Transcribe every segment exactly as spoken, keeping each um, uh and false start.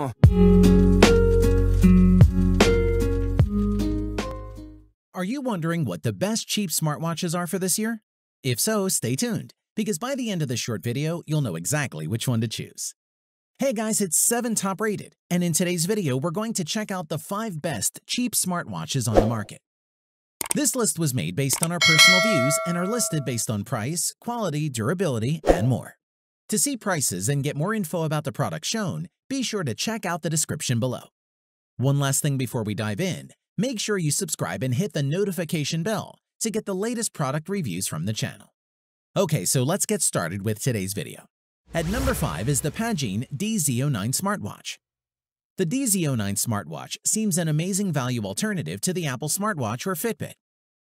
Uh. Are you wondering what the best cheap smartwatches are for this year? If so, stay tuned, because by the end of this short video, you'll know exactly which one to choose. Hey guys, it's seven Top Rated, and in today's video, we're going to check out the five best cheap smartwatches on the market. This list was made based on our personal views and are listed based on price, quality, durability, and more. To see prices and get more info about the products shown, be sure to check out the description below. One last thing before we dive in, make sure you subscribe and hit the notification bell to get the latest product reviews from the channel. Okay, so let's get started with today's video. At number five is the Padgene D Z zero nine smartwatch. The D Z zero nine smartwatch seems an amazing value alternative to the Apple smartwatch or Fitbit.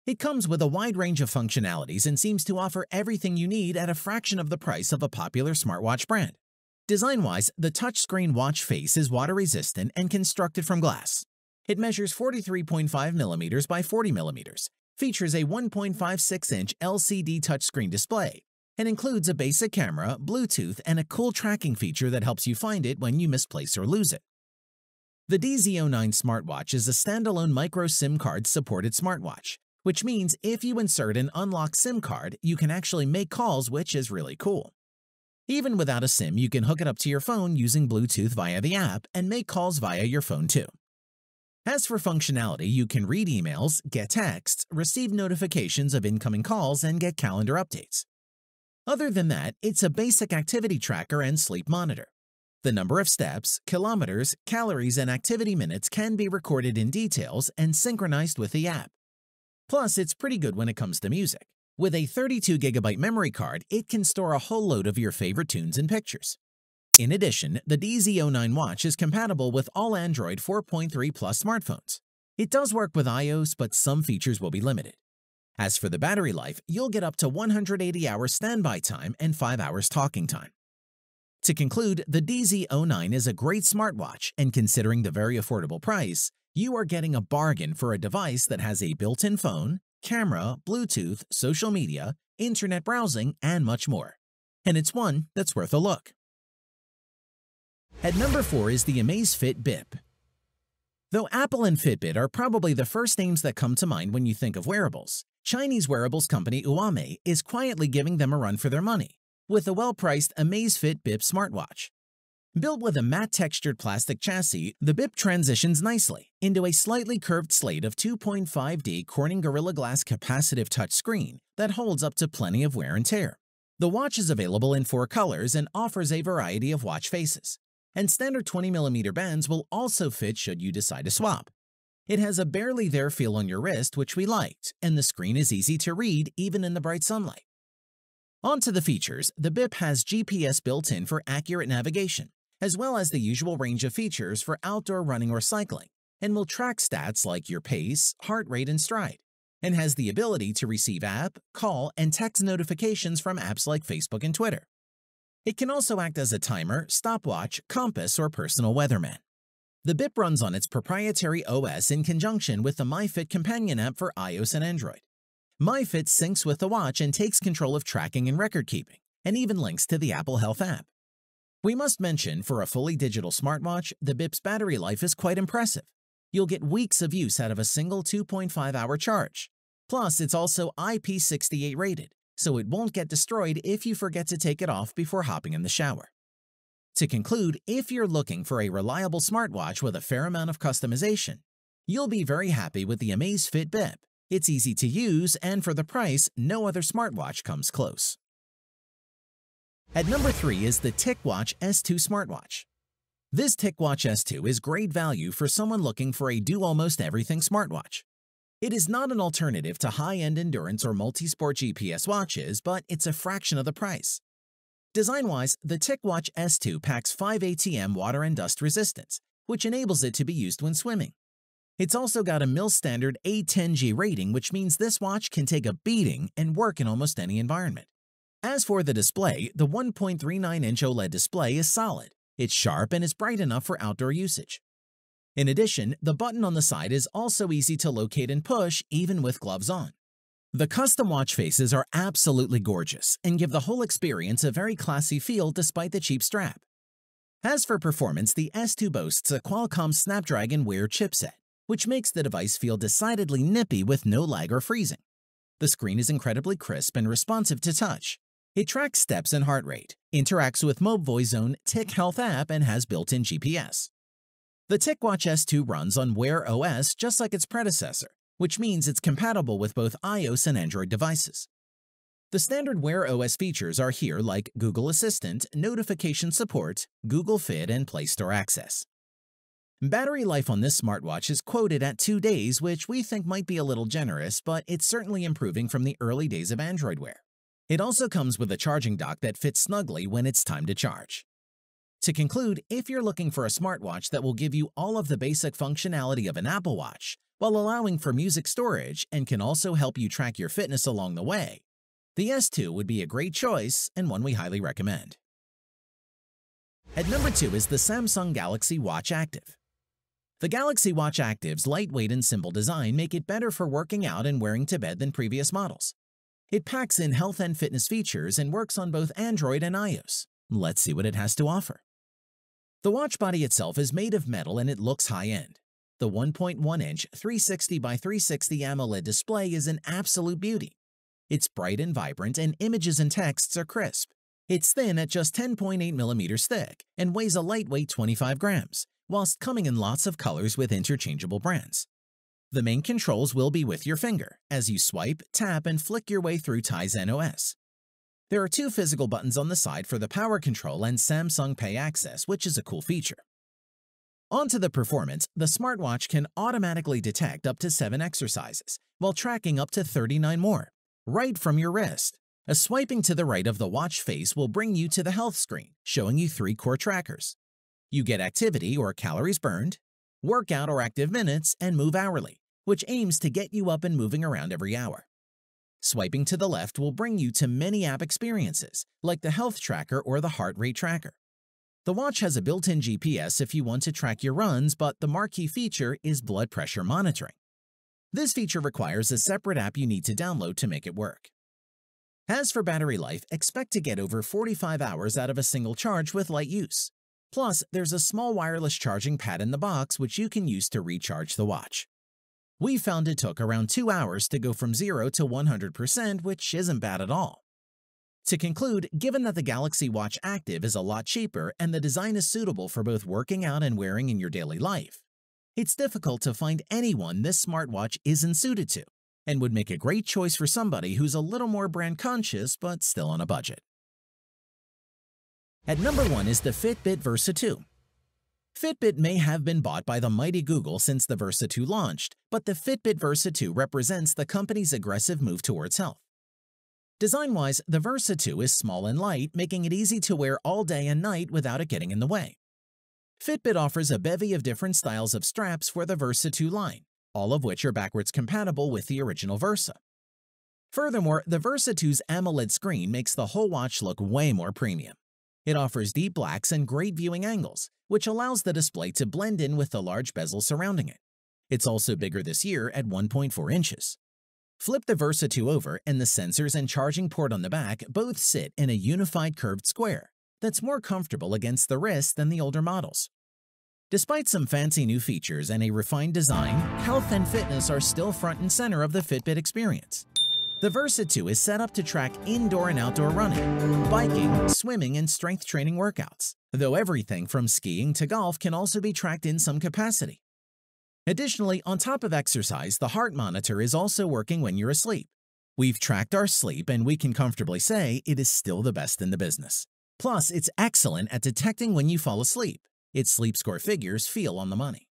It comes with a wide range of functionalities and seems to offer everything you need at a fraction of the price of a popular smartwatch brand. Design-wise, the touchscreen watch face is water-resistant and constructed from glass. It measures forty-three point five millimeters by forty millimeters, features a one point five six inch L C D touchscreen display, and includes a basic camera, Bluetooth, and a cool tracking feature that helps you find it when you misplace or lose it. The D Z zero nine smartwatch is a standalone micro SIM card-supported smartwatch, which means if you insert an unlocked SIM card, you can actually make calls, which is really cool. Even without a SIM, you can hook it up to your phone using Bluetooth via the app and make calls via your phone too. As for functionality, you can read emails, get texts, receive notifications of incoming calls, and get calendar updates. Other than that, it's a basic activity tracker and sleep monitor. The number of steps, kilometers, calories, and activity minutes can be recorded in details and synchronized with the app. Plus, it's pretty good when it comes to music. With a thirty-two gigabyte memory card, it can store a whole load of your favorite tunes and pictures. In addition, the D Z zero nine watch is compatible with all Android four point three plus smartphones. It does work with iOS, but some features will be limited. As for the battery life, you'll get up to one hundred eighty hours standby time and five hours talking time. To conclude, the D Z zero nine is a great smartwatch, and considering the very affordable price, you are getting a bargain for a device that has a built-in phone, camera, Bluetooth, social media, internet browsing, and much more. And it's one that's worth a look. At number four is the Amazfit Bip. Though Apple and Fitbit are probably the first names that come to mind when you think of wearables, Chinese wearables company Huami is quietly giving them a run for their money with a well-priced Amazfit Bip smartwatch. Built with a matte-textured plastic chassis, the Bip transitions nicely into a slightly curved slate of two point five D Corning Gorilla Glass capacitive touchscreen that holds up to plenty of wear and tear. The watch is available in four colors and offers a variety of watch faces, and standard twenty millimeter bands will also fit should you decide to swap. It has a barely-there feel on your wrist, which we liked, and the screen is easy to read even in the bright sunlight. On to the features, the Bip has G P S built in for accurate navigation, as well as the usual range of features for outdoor running or cycling, and will track stats like your pace, heart rate, and stride, and has the ability to receive app, call, and text notifications from apps like Facebook and Twitter. It can also act as a timer, stopwatch, compass, or personal weatherman. The Bip runs on its proprietary O S in conjunction with the MyFit companion app for iOS and Android. MyFit syncs with the watch and takes control of tracking and record keeping, and even links to the Apple Health app. We must mention, for a fully digital smartwatch, the Bip's battery life is quite impressive. You'll get weeks of use out of a single two point five hour charge. Plus, it's also I P six eight rated, so it won't get destroyed if you forget to take it off before hopping in the shower. To conclude, if you're looking for a reliable smartwatch with a fair amount of customization, you'll be very happy with the Amazfit Bip. It's easy to use, and for the price, no other smartwatch comes close. At number three is the TicWatch S two smartwatch. This TicWatch S two is great value for someone looking for a do-almost-everything smartwatch. It is not an alternative to high-end endurance or multi-sport G P S watches, but it's a fraction of the price. Design-wise, the TicWatch S two packs five A T M water and dust resistance, which enables it to be used when swimming. It's also got a M I L S T D eight ten G rating, which means this watch can take a beating and work in almost any environment. As for the display, the one point three nine inch OLED display is solid. It's sharp and is bright enough for outdoor usage. In addition, the button on the side is also easy to locate and push, even with gloves on. The custom watch faces are absolutely gorgeous and give the whole experience a very classy feel despite the cheap strap. As for performance, the S two boasts a Qualcomm Snapdragon Wear chipset, which makes the device feel decidedly nippy with no lag or freezing. The screen is incredibly crisp and responsive to touch. It tracks steps and heart rate, interacts with Mobile's own TicHealth app, and has built-in G P S. The TicWatch S two runs on Wear O S just like its predecessor, which means it's compatible with both iOS and Android devices. The standard Wear O S features are here, like Google Assistant, notification support, Google Fit, and Play Store access. Battery life on this smartwatch is quoted at two days, which we think might be a little generous, but it's certainly improving from the early days of Android Wear. It also comes with a charging dock that fits snugly when it's time to charge. To conclude, if you're looking for a smartwatch that will give you all of the basic functionality of an Apple Watch while allowing for music storage and can also help you track your fitness along the way, the S two would be a great choice and one we highly recommend. At number two is the Samsung Galaxy Watch Active. The Galaxy Watch Active's lightweight and simple design make it better for working out and wearing to bed than previous models. It packs in health and fitness features and works on both Android and iOS. Let's see what it has to offer. The watch body itself is made of metal and it looks high-end. The one point one inch three sixty by three sixty AMOLED display is an absolute beauty. It's bright and vibrant, and images and texts are crisp. It's thin at just ten point eight millimeters thick and weighs a lightweight twenty-five grams, whilst coming in lots of colors with interchangeable brands. The main controls will be with your finger as you swipe, tap, and flick your way through Tizen O S. There are two physical buttons on the side for the power control and Samsung Pay access, which is a cool feature. On to the performance, the smartwatch can automatically detect up to seven exercises while tracking up to thirty-nine more, right from your wrist. A swiping to the right of the watch face will bring you to the health screen, showing you three core trackers. You get activity or calories burned, workout or active minutes, and move hourly, which aims to get you up and moving around every hour. Swiping to the left will bring you to many app experiences, like the health tracker or the heart rate tracker. The watch has a built-in G P S if you want to track your runs, but the marquee feature is blood pressure monitoring. This feature requires a separate app you need to download to make it work. As for battery life, expect to get over forty-five hours out of a single charge with light use. Plus, there's a small wireless charging pad in the box which you can use to recharge the watch. We found it took around two hours to go from zero to one hundred percent, which isn't bad at all. To conclude, given that the Galaxy Watch Active is a lot cheaper and the design is suitable for both working out and wearing in your daily life, it's difficult to find anyone this smartwatch isn't suited to and would make a great choice for somebody who's a little more brand conscious but still on a budget. At number one is the Fitbit Versa two. Fitbit may have been bought by the mighty Google since the Versa two launched, but the Fitbit Versa two represents the company's aggressive move towards health. Design-wise, the Versa two is small and light, making it easy to wear all day and night without it getting in the way. Fitbit offers a bevy of different styles of straps for the Versa two line, all of which are backwards compatible with the original Versa. Furthermore, the Versa two's AMOLED screen makes the whole watch look way more premium. It offers deep blacks and great viewing angles, which allows the display to blend in with the large bezel surrounding it. It's also bigger this year at one point four inches. Flip the Versa two over and the sensors and charging port on the back both sit in a unified curved square that's more comfortable against the wrist than the older models. Despite some fancy new features and a refined design, health and fitness are still front and center of the Fitbit experience. The Versa two is set up to track indoor and outdoor running, biking, swimming, and strength training workouts, though everything from skiing to golf can also be tracked in some capacity. Additionally, on top of exercise, the heart monitor is also working when you're asleep. We've tracked our sleep and we can comfortably say it is still the best in the business. Plus, it's excellent at detecting when you fall asleep. Its sleep score figures feel on the money.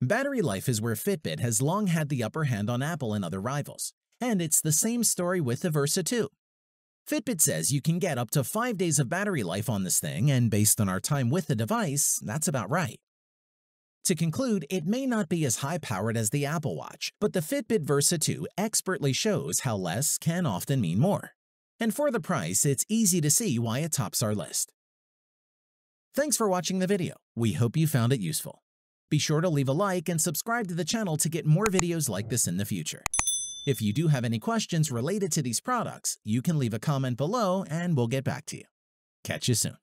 Battery life is where Fitbit has long had the upper hand on Apple and other rivals. And it's the same story with the Versa two. Fitbit says you can get up to five days of battery life on this thing, and based on our time with the device, that's about right. To conclude, it may not be as high-powered as the Apple Watch, but the Fitbit Versa two expertly shows how less can often mean more. And for the price, it's easy to see why it tops our list. Thanks for watching the video. We hope you found it useful. Be sure to leave a like and subscribe to the channel to get more videos like this in the future. If you do have any questions related to these products, you can leave a comment below and we'll get back to you. Catch you soon.